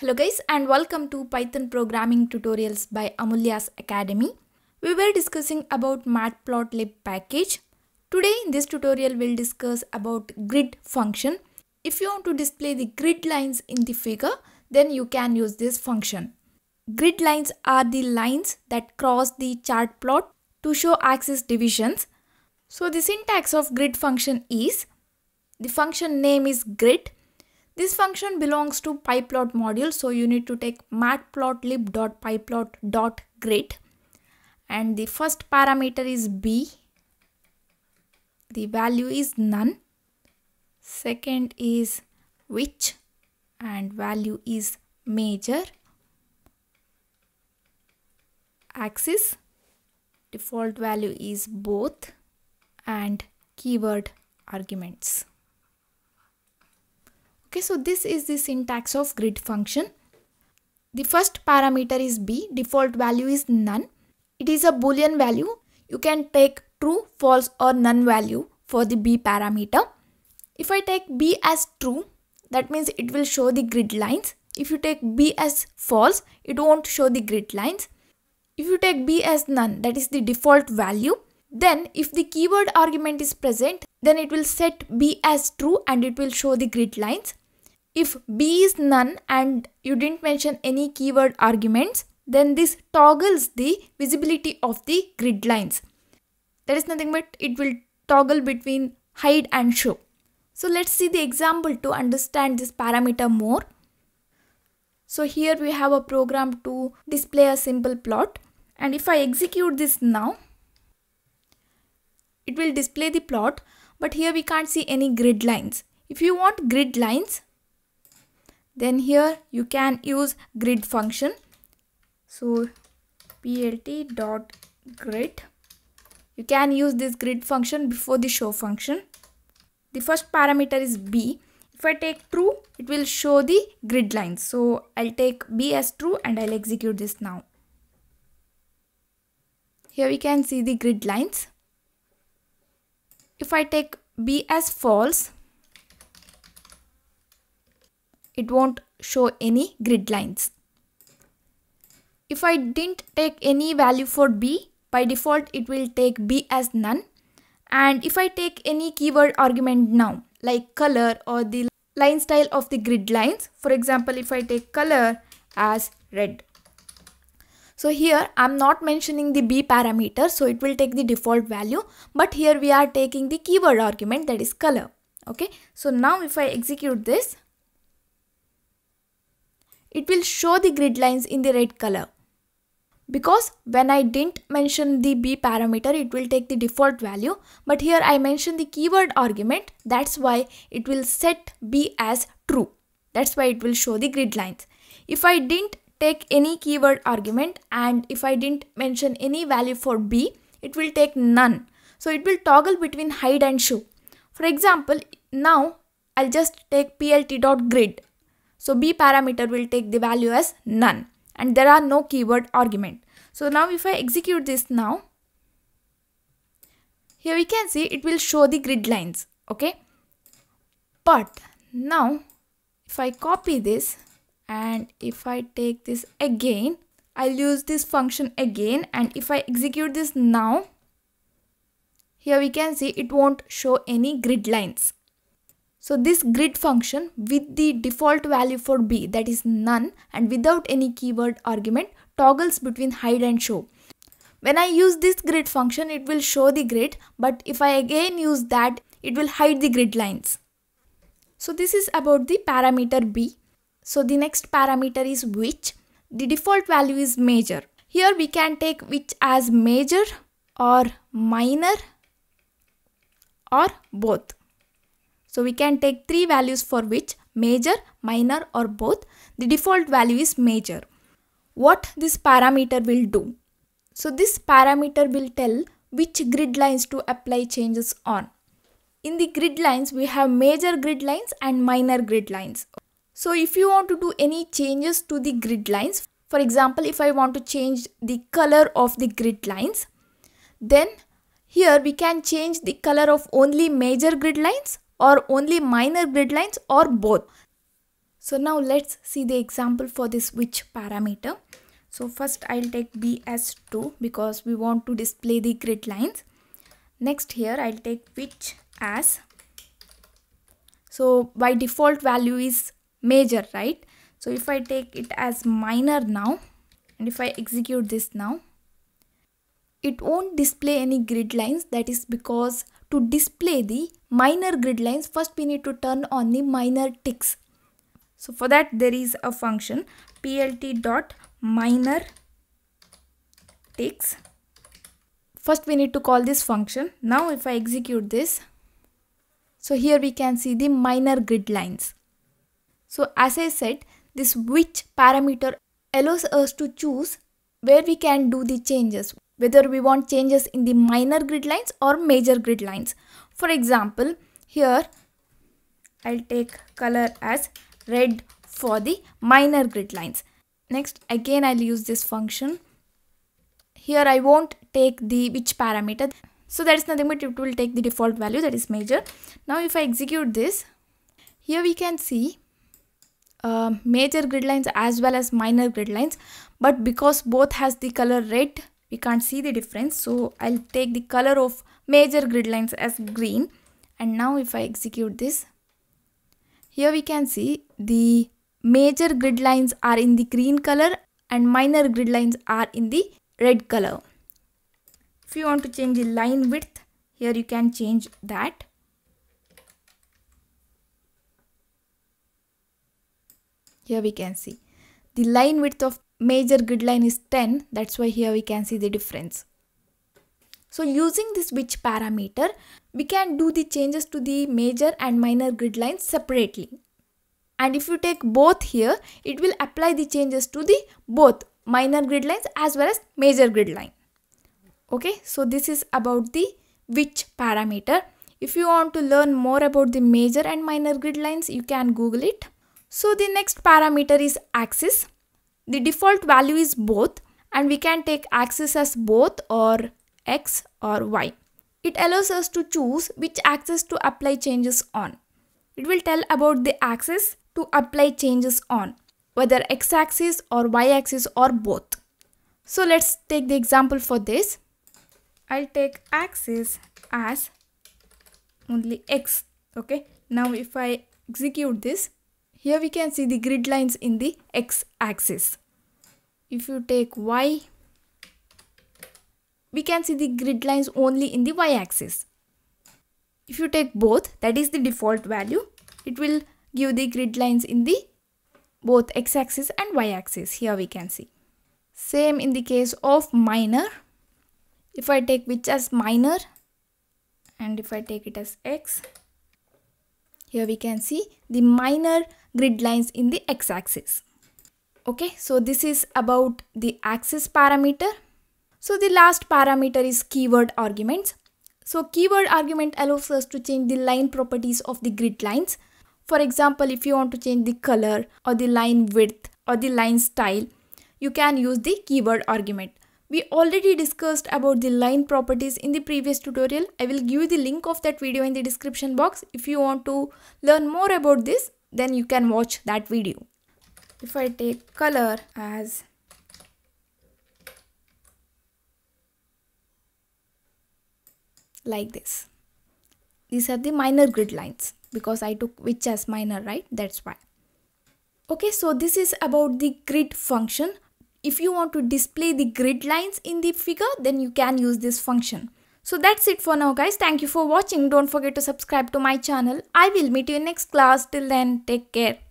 Hello guys, and welcome to Python programming tutorials by Amulya's Academy. We were discussing about matplotlib package. Today in this tutorial we'll discuss about grid function. If you want to display the grid lines in the figure, then you can use this function. Grid lines are the lines that cross the chart plot to show axis divisions. So the syntax of grid function is, the function name is grid. This function belongs to pyplot module, so you need to take matplotlib.pyplot.grid, and the first parameter is b, the value is none, second is which and value is major, axis default value is both, and keyword arguments. Okay, so this is the syntax of grid function. The first parameter is b, default value is none. It is a boolean value. You can take true, false or none value for the b parameter. If I take b as true, that means it will show the grid lines. If you take b as false, it won't show the grid lines. If you take b as none, that is the default value. Then if the keyword argument is present, then it will set b as true and it will show the grid lines. If b is none and you didn't mention any keyword arguments, then this toggles the visibility of the grid lines. That is nothing but it will toggle between hide and show. So let's see the example to understand this parameter more. So here we have a program to display a simple plot, and if I execute this now, it will display the plot, but here we can't see any grid lines. If you want grid lines, then here you can use grid function. So plt.grid. You can use this grid function before the show function. The first parameter is b. If I take true, it will show the grid lines. So I'll take b as true and I'll execute this now. Here we can see the grid lines. If I take b as false, it won't show any grid lines. If I didn't take any value for b, by default it will take b as none. And if I take any keyword argument now, like color or the line style of the grid lines, for example, if I take color as red. So here I'm not mentioning the b parameter, so it will take the default value, but here we are taking the keyword argument, that is color. Okay, so now if I execute this, it will show the grid lines in the red color. Because when I didn't mention the b parameter, it will take the default value, but here I mentioned the keyword argument, that's why it will set b as true. That's why it will show the grid lines. If I didn't take any keyword argument and if I didn't mention any value for b, it will take none. So it will toggle between hide and show. For example, now I'll just take plt.grid. So b parameter will take the value as none and there are no keyword argument. So now if I execute this now, here we can see it will show the grid lines. Okay, but now if I copy this, and if I take this again, I'll use this function again, and if I execute this now, here we can see it won't show any grid lines. So this grid function with the default value for b, that is none, and without any keyword argument toggles between hide and show. When I use this grid function, it will show the grid, but if I again use that, it will hide the grid lines. So this is about the parameter b. So the next parameter is which. The default value is major. Here we can take which as major or minor or both. So we can take three values for which: major, minor or both. The default value is major. What this parameter will do? So this parameter will tell which grid lines to apply changes on. In the grid lines, we have major grid lines and minor grid lines. So if you want to do any changes to the grid lines, for example, if I want to change the color of the grid lines, then here we can change the color of only major grid lines or only minor grid lines or both. So now let's see the example for this which parameter. So first I'll take b as 2 because we want to display the grid lines. Next here I'll take which as, so by default value is major, right? So if I take it as minor now and if I execute this now, it won't display any grid lines. That is because to display the minor grid lines, first we need to turn on the minor ticks. So for that there is a function plt.minor ticks. First we need to call this function. Now if I execute this, so here we can see the minor grid lines. So as I said, this which parameter allows us to choose where we can do the changes, whether we want changes in the minor grid lines or major grid lines. For example, here I'll take color as red for the minor grid lines. Next again I'll use this function. Here I won't take the which parameter, so that's nothing but it will take the default value, that is major. Now if I execute this, here we can see major grid lines as well as minor grid lines, but because both has the color red, we can't see the difference. So I'll take the color of major grid lines as green, and now if I execute this, here we can see the major grid lines are in the green color and minor grid lines are in the red color. If you want to change the line width, here you can change that. Here we can see the line width of major grid line is 10. That's why here we can see the difference. So using this which parameter, we can do the changes to the major and minor grid lines separately. And if you take both here, it will apply the changes to the both minor grid lines as well as major grid line. Okay, so this is about the which parameter. If you want to learn more about the major and minor grid lines, you can Google it. So the next parameter is axis. The default value is both, and we can take axis as both or x or y. It allows us to choose which axis to apply changes on. It will tell about the axis to apply changes on, whether x-axis or y-axis or both. So let's take the example for this. I'll take axis as only x. Okay, now if I execute this, here we can see the grid lines in the x-axis. If you take y, we can see the grid lines only in the y-axis. If you take both, that is the default value, it will give the grid lines in the both x-axis and y-axis. Here we can see. Same in the case of minor. If I take which as minor and if I take it as x, here we can see the minor grid lines in the x-axis. Okay, so this is about the axis parameter. So the last parameter is keyword arguments. So keyword argument allows us to change the line properties of the grid lines. For example, if you want to change the color or the line width or the line style, you can use the keyword argument. We already discussed about the line properties in the previous tutorial. I will give you the link of that video in the description box. If you want to learn more about this, then you can watch that video. If I take color as like this, these are the minor grid lines because I took which as minor, right? That's why. Okay, so this is about the grid function. If you want to display the grid lines in the figure, then you can use this function. So that's it for now, guys. Thank you for watching. Don't forget to subscribe to my channel. I will meet you in next class. Till then, take care.